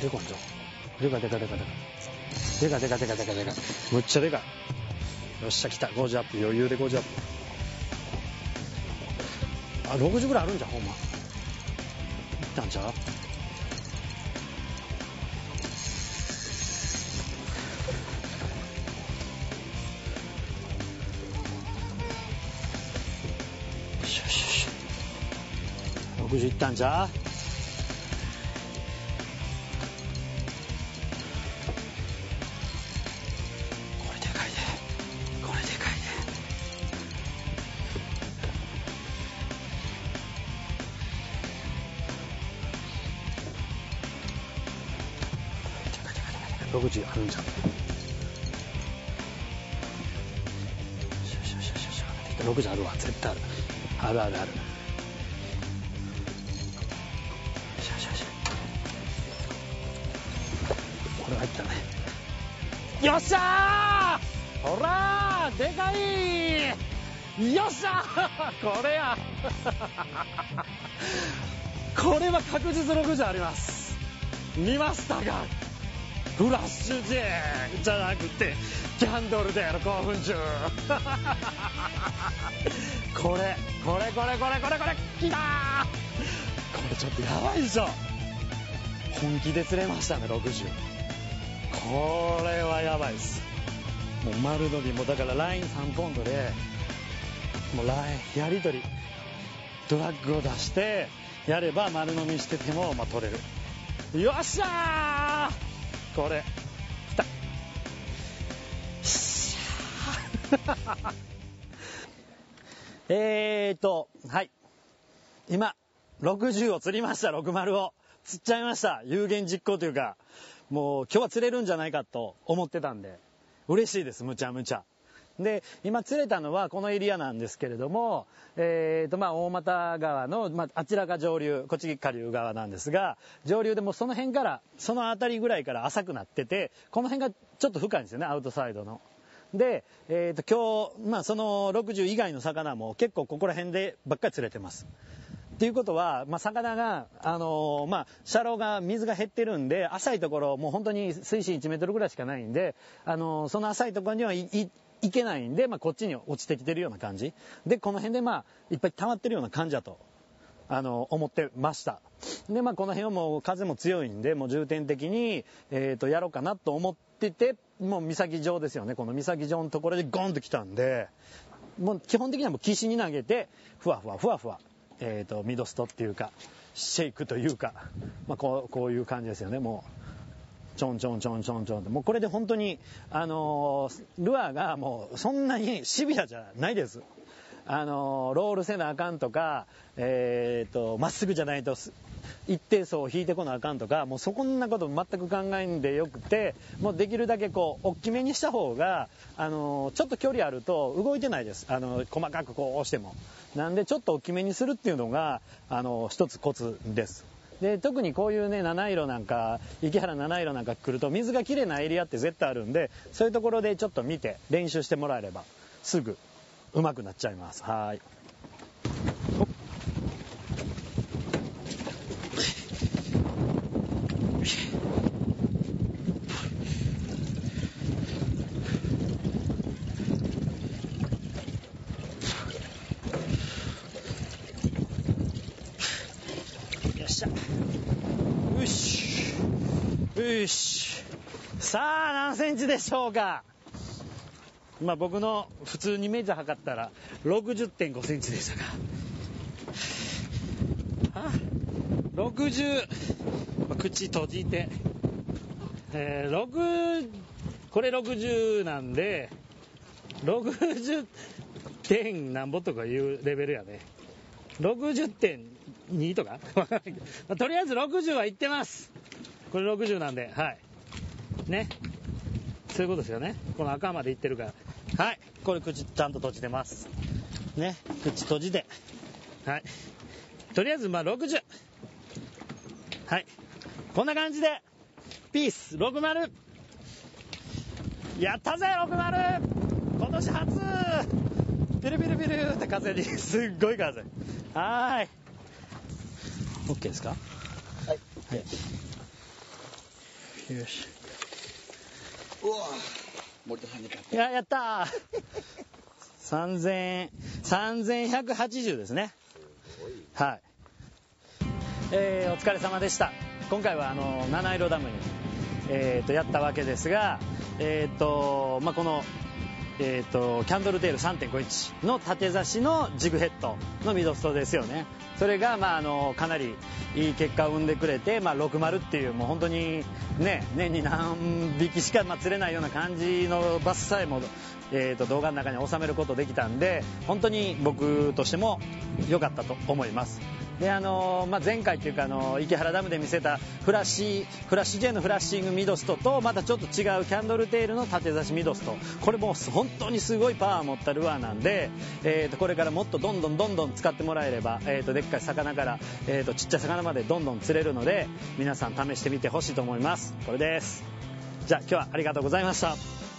でかいじゃん。でかいでかいでかいでかい。でかいでかいでかいでかいでかい。むっちゃでかい。よっしゃ来た。50アップ余裕で50アップ。あ60ぐらいあるんじゃんほんま。いったんちゃう。60いったんじゃ。これでかいね。これでかいね。でかいでかいでかい。60あるんじゃん。60あるわ。絶対ある。あるあるある。よっしゃー、ほらー、でかい、よっしゃー、これやこれは確実60あります。見ましたか、フラッシュ J じゃなくてキャンドルでやる興奮中これこれこれこれこれこれきたー、これちょっとやばいでしょ。本気で釣れましたね60。これはやばいです。もう丸取りもだからライン3ポンドでもうラインやり取りドラッグを出してやれば丸飲みしててもまあ取れる。よっしゃー、これきた、よっしゃーはい今60を釣りました。60を釣っちゃいました。有言実行というかもう今日は釣れるんじゃないかと思ってたんで嬉しいです。むちゃむちゃで今釣れたのはこのエリアなんですけれども、大俣川の、あちらが上流、こっち下流側なんですが、上流でもうその辺からその辺りぐらいから浅くなってて、この辺がちょっと深いんですよね、アウトサイドの。で、今日、その60以外の魚も結構ここら辺でばっかり釣れてます。っていうことは、魚が、車両が水が減ってるんで、浅いところ、もう本当に水深1メートルぐらいしかないんで、その浅いところには行けないんで、こっちに落ちてきてるような感じ。で、この辺で、いっぱい溜まってるような感じだと、思ってました。で、この辺はもう風も強いんで、もう重点的に、やろうかなと思ってて、もう岬上ですよね。この岬上のところでゴンと来たんで、もう基本的にはもう岸に投げて、ふわふわふわふわ。ミドストっていうかシェイクというか、こういう感じですよね。もうちょんちょんちょんちょんちょんって、もうこれで本当にルアーがもうそんなにシビアじゃないです。ロールせなあかんとか、まっすぐじゃないと一定層を引いてこなあかんとか、もうそんなこと全く考えんでよくて、もうできるだけこう大きめにした方がちょっと距離あると動いてないです。細かくこう押してもなんで、ちょっと大きめにするっていうのが一つコツです。で特にこういうね、七色なんか池原七色なんか来ると水がきれいなエリアって絶対あるんで、そういうところでちょっと見て練習してもらえればすぐうまくなっちゃいます。はい、さあ何センチでしょうか。僕の普通にメジャー測ったら 60.5 センチでしたが、60、口閉じて、これ60なんで 60. 点なんぼとかいうレベルやね。 60.2 とかとりあえず60はいってます。これ60なんで、はいね、そういうことですよね。この赤までいってるから、はい、これ口ちゃんと閉じてますね、口閉じて、はい、とりあえず60、はい、こんな感じでピース60やったぜ。60今年初、ビルビルビルって風にすっごい風、はーい OK ですか。はい、はいよし。うわ森田さんに買って。いや、やったー。3000円、3180ですね。すごい。はい。お疲れ様でした。今回は七色ダムに、やったわけですが、まあ、この。キャンドルテール 3.51 の縦差しのジグヘッドのミドストですよね。それが、まあ、かなりいい結果を生んでくれて、まあ、60っていうもう本当にね年に何匹しか釣れないような感じのバスさえも、動画の中に収めることできたんで本当に僕としても良かったと思います。でまあ、前回というか池原ダムで見せたフラッシュ J のフラッシングミドストとまたちょっと違うキャンドルテールの縦差しミドスト、これも本当にすごいパワーを持ったルアーなんで、これからもっとどんどん使ってもらえれば、でっかい魚から、ちっちゃい魚までどんどん釣れるので皆さん試してみてほしいと思います。これです。じゃあ今日はありがとうございました。